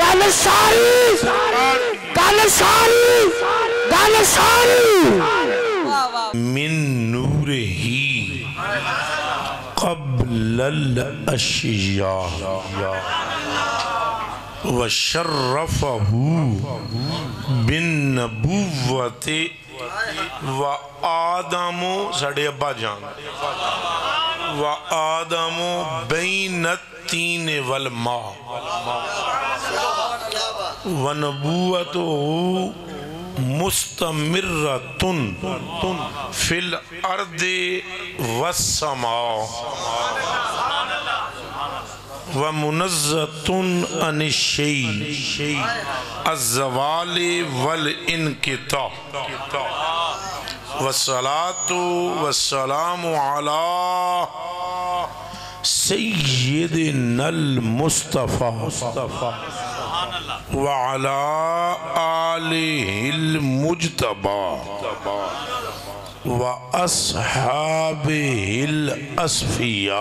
गल सारी मिन नूर ही क़ब्लल अशिया व शर्रफ़हू बिन नबुव्वते व आदमो साढ़े अब्बा जान व आदमो बैनत्तीन वल मा व नबुव्वतो मुस्तमिर्रतुन फिल अर्दे वस्समा व मुनज़्ज़तुन अनिश्शई अज़्ज़वाले वल इनकिता वस्सलातु वस्सलामु अला सय्यिदिनल मुस्तफ़ा व अला आलिहिल मुज्तबा व अस्हाबिहिल अस्फिया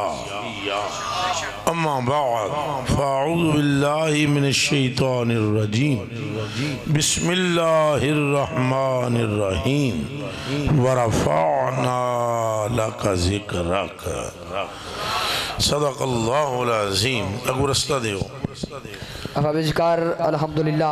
अम्मा बाद फ़अऊज़ु बिल्लाहि मिनश्शैतानिर्रजीम बिस्मिल्लाहिर्रहमानिर्रहीम व रफ़अना लक ज़िक्रक सदक़ल्लाहुल अज़ीम। अगर रस्ता दो हफिज़कार अल्हम्दुलिल्लाह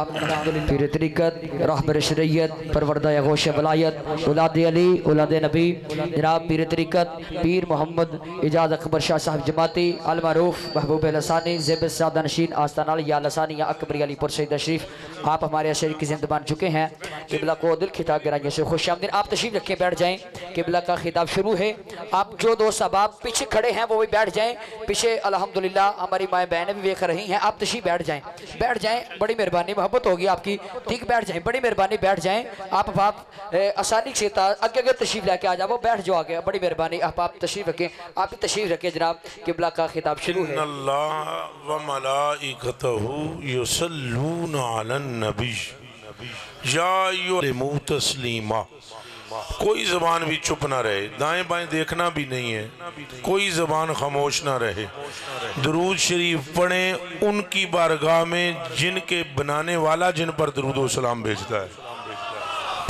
पीर तरीक़त रहबर शरीयत परवरदा गोश वलायत औलाद अली औलाद नबी जनाब पीर तरीक़त पीर मोहम्मद एजाज़ अकबर शाह साहब जमाती अलमरूफ़ महबूब लसानी ज़ेब सादा नशीन आस्ताना या लसानी या अकबरी अलीपुर सईद शरीफ आप हमारे अशर की जिंद बन चुके हैं। किबला को दिल खिताब गिराइए से खुश आमदीन। आप तशरीफ़ रखें बैठ जाएँ, किबला का खिताब शुरू है। आप जो दो सबाब पीछे खड़े हैं वो भी बैठ जाएँ, पीछे अल्हम्दुलिल्लाह हमारी माएँ बहनें भी देख रही हैं। आप तशरीफ़ बैठ जाएँ, बैठ जाएं, बड़ी मेहरबानी, मोहब्बत होगी आपकी। ठीक, बैठ जाएं, बड़ी मेहरबानी, बैठ जाएं। आप आसानी से आगे आगे तशरीफ लेके आ जाओ, बैठ जाओ आगे, बड़ी मेहरबानी। आप तशरीफ रखें, आप तशरीफ रखें जनाब, किबला का खिताब शुरू है। अल्लाह व मलाइकतहू युसल्लून अलन नबी या युल्मू तस्लीमा। कोई ज़बान भी चुप ना रहे, दाएं बाएं देखना भी नहीं है, कोई ज़बान खामोश ना रहे। दरूद शरीफ पढ़ें उनकी बारगाह में जिनके बनाने वाला जिन पर दरूद व सलाम भेजता है।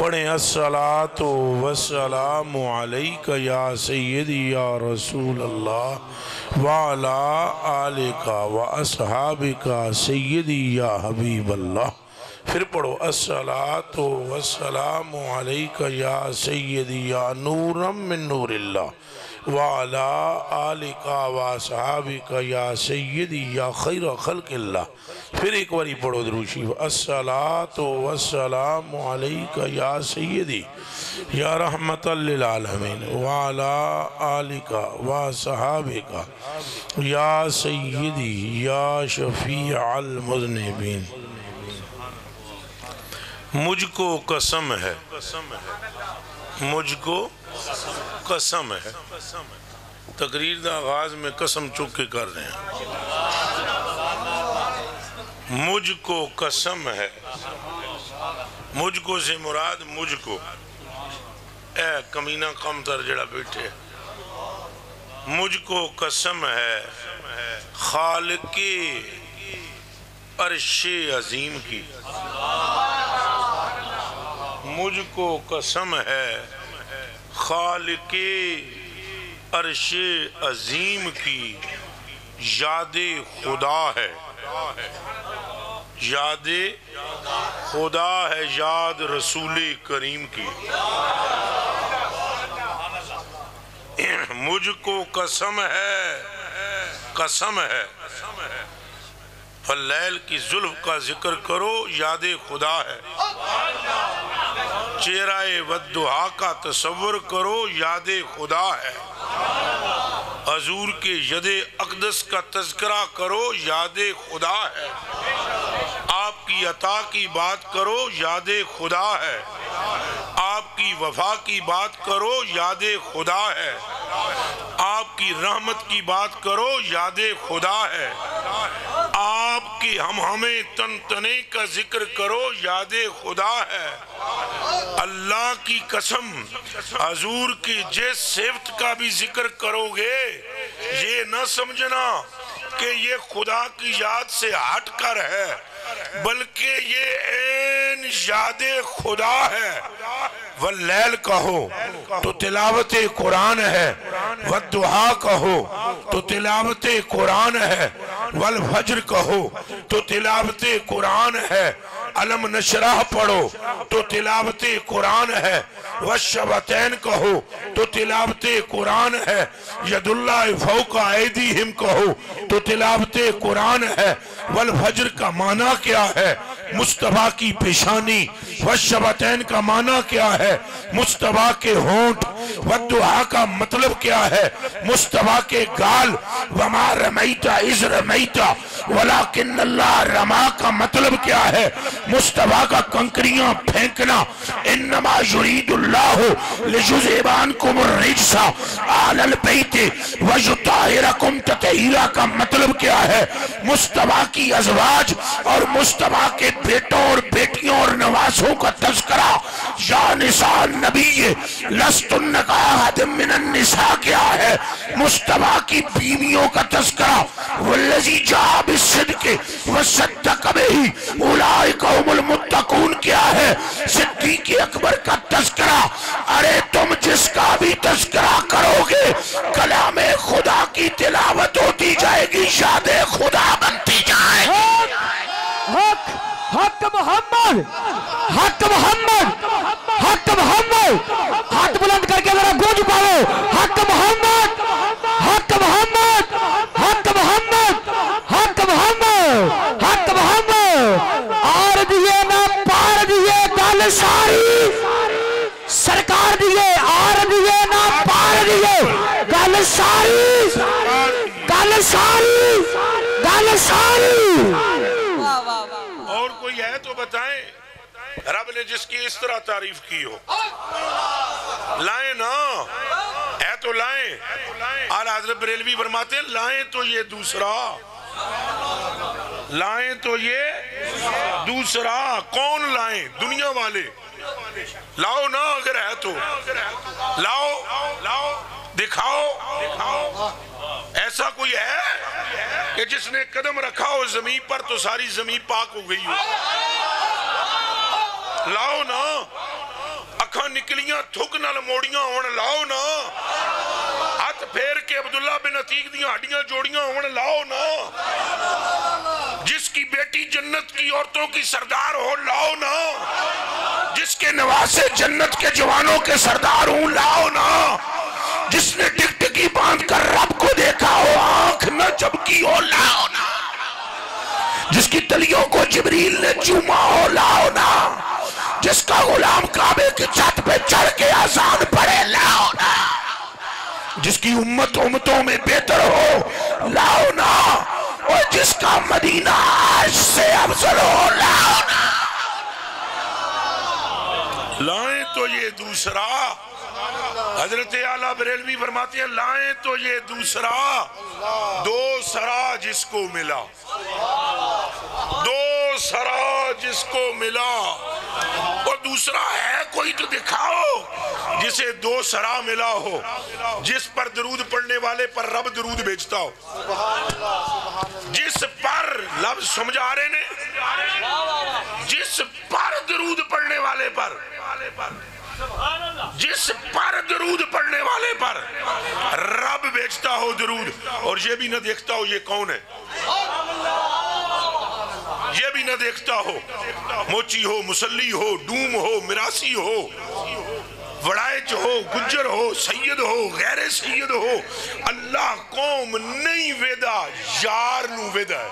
पढ़ें अस्सलातु वस्सलामु अलैका या सय्यदी या रसूल अल्लाह व अला आलिका व अस्हाबिका सय्यदी या हबीब अल्लाह। फिर पढ़ो अस्सलातु वस्सलामु अलैका या सय्यदी या नूरम मिन नूरिल्लाह व अला आलिका व असहाबिका या सय्यदी या खैर खल्किल्लाह। फिर एक बारी पढ़ो दुरूद शरीफ अस्सलातु वस्सलामु अलैका या सय्यदी या रहमतल लिल आलमीन व अला आलिका व असहाबिका या सय्यदी या शफीअल मुज़निबीन। मुझको कसम है, मुझको कसम है। तकरीर का आगाज में कसम चुक के कर रहे हैं। मुझको कसम है, मुझको से मुराद मुझको ए कमीना कम तर जड़ा बैठे। मुझको कसम है खालिके अर्शे अजीम की। मुझको कसम है खालिके अर्शे अजीम की। यादे खुदा है, यादे खुदा है याद रसूले करीम की। मुझको कसम है, कसम है फल्लैल की जुल्फ का जिक्र करो, यादे खुदा है। चेहराए वद्दुहा का तस्वर करो, यादे खुदा है। हजूर के यदे अकदस का तस्करा करो, यादे खुदा है। आपकी अता की बात करो, यादे खुदा है। आपकी वफा की बात करो, यादे खुदा है। आपकी रहमत की बात करो, यादे खुदा है। आपकी हम हमें तन तने का जिक्र करो, यादे खुदा है। अल्लाह की कसम हजूर की जिस सिफ्त का भी जिक्र करोगे ये ना समझना कि ये खुदा की याद से हटकर है, बल्कि ये ऐन याद खुदा है। वह लैल कहो तो तिलावत कुरान है, वह दुहा कहो तो तिलावत कुरान है, वल फज्र कहो तो तिलावत कुरान है, अलम नशराह पढ़ो तो तिलावत कुरान है, वह शबतैन कहो तो तिलावत कुरान है, यदुल्लाह फौका ऐदीहिम कहो तो तिलावत कुरान है। वल फज्र का माना क्या है? मुस्तफा की पेशानी। वह शबतैन का माना क्या है? मुस्तफा के होंठ। वह दुहा का मतलब क्या है? मुस्तफा के गाल। वमा रमैता इज़ रमैता वलाकिन अल्लाह रमा का मतलब क्या है? मुस्तफा का कंकरियां फेंकना। इन्नमा युरीदुल्लाहु लियुज़हिबअन्कुम अर्रिज्सा अहलल बैति वयुत्तहिरकुम तत्हीरा का मतलब क्या है? मुस्तफा की अज़वाज और मुस्तफा के बेटों और बेटियों और नवासों का तस्करा। या निसान नबी लस्तुन्न का अहदम मिनन निसा क्या है? मुस्तफा की बीवियों का तस्करा। वल्लज़ी जाअ बिस्सिद्क़ वसद्दक़ बिही उलाइका हुमुल मुत्तक़ून क्या है? सिद्दीक़ अकबर का तस्करा। अरे तुम जिसका भी तस्करा करोगे कलामे खुदा की तिलावत होती जाएगी, याद खुदा बनती जाएगी। हक मोहम्मद, हक मोहम्मद, हक मोहम्मद। हाथ बुलंद करके जरा गूंज पाओ। हक मोहम्मद, हक मोहम्मद, हक मोहम्मद, हक मोहम्मद, हक मोहम्मद। और दिए ना पार दिए गल सारी सरकार दिए। और दिए ना पार दिए गल सारी, गल सारी, गल सारी। और कोई है तो बताएं, रब ने जिसकी इस तरह तारीफ की हो। लाए ना, है तो लाए। और हजरत बरेलवी फरमाते हैं, लाए तो ये दूसरा, लाए तो ये दूसरा। कौन लाए? दुनिया वाले लाओ ना, अगर है तो लाओ, लाओ, दिखाओ, दिखाओ। ऐसा कोई है कि जिसने कदम रखा हो जमीन पर तो सारी जमीन पाक हो गई हो? लाओ ना। अखा निकलियां थुक नाल मोड़ियां होन, लाओ ना। हाथ फेर के अब्दुल्ला बिन अतीक दी हड्डियां जोड़ियां होन, लाओ ना। जिसकी बेटी जन्नत की औरतों की सरदार हो, लाओ ना। जिसके नवासे जन्नत के जवानों के सरदार हो, लाओ ना। जिसने टिकटकी बांध कर रब को देखा हो, आंख न चपकी हो, लाओ ना। जिसकी तलियों को जिब्रील ने चूमा हो, लाओ ना। जिसका गुलाम काबे की छत पे चढ़ के आसान पड़े, लाओ ना। जिसकी उम्मत उम्मतों में बेहतर हो, लाओ ना। और जिसका मदीना आज से अफजल हो, लाओ ना। लाए तो ये दूसरा। हजरत आला बरेलवी फरमाते हैं, लाए तो ये दूसरा, दो सरा जिसको मिला, दो सरा जिसको मिला। और दूसरा है कोई तो दिखाओ जिसे दो सरा मिला हो, जिस पर दरूद पढ़ने वाले पर रब दरूद भेजता हो, जिस पर लफ्ज समझा रहे ने, जिस पर दरूद पढ़ने वाले पर, जिस पर दरूद पढ़ने वाले पर रब बेचता हो दरूद। और ये भी ना देखता हो ये कौन है, ये भी ना देखता हो मोची हो, मुसल्ली हो, डूम हो, मिरासी हो, वड़ाइच हो, गुज्जर हो, सैयद हो, गैर सैयद हो। अल्लाह कौम नहीं वेदा, यार नू वेदा।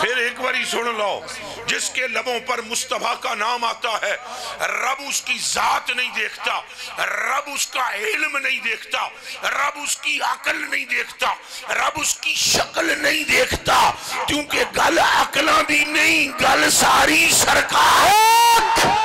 फिर एक बारी सुन लो, जिसके लबों पर मुस्तफा का नाम आता है, रब उसकी जात नहीं देखता, रब उसका इल्म नहीं देखता, रब उसकी अकल नहीं देखता, रब उसकी शक्ल नहीं देखता, क्योंकि गल अकला भी नहीं, गल सारी सरकार।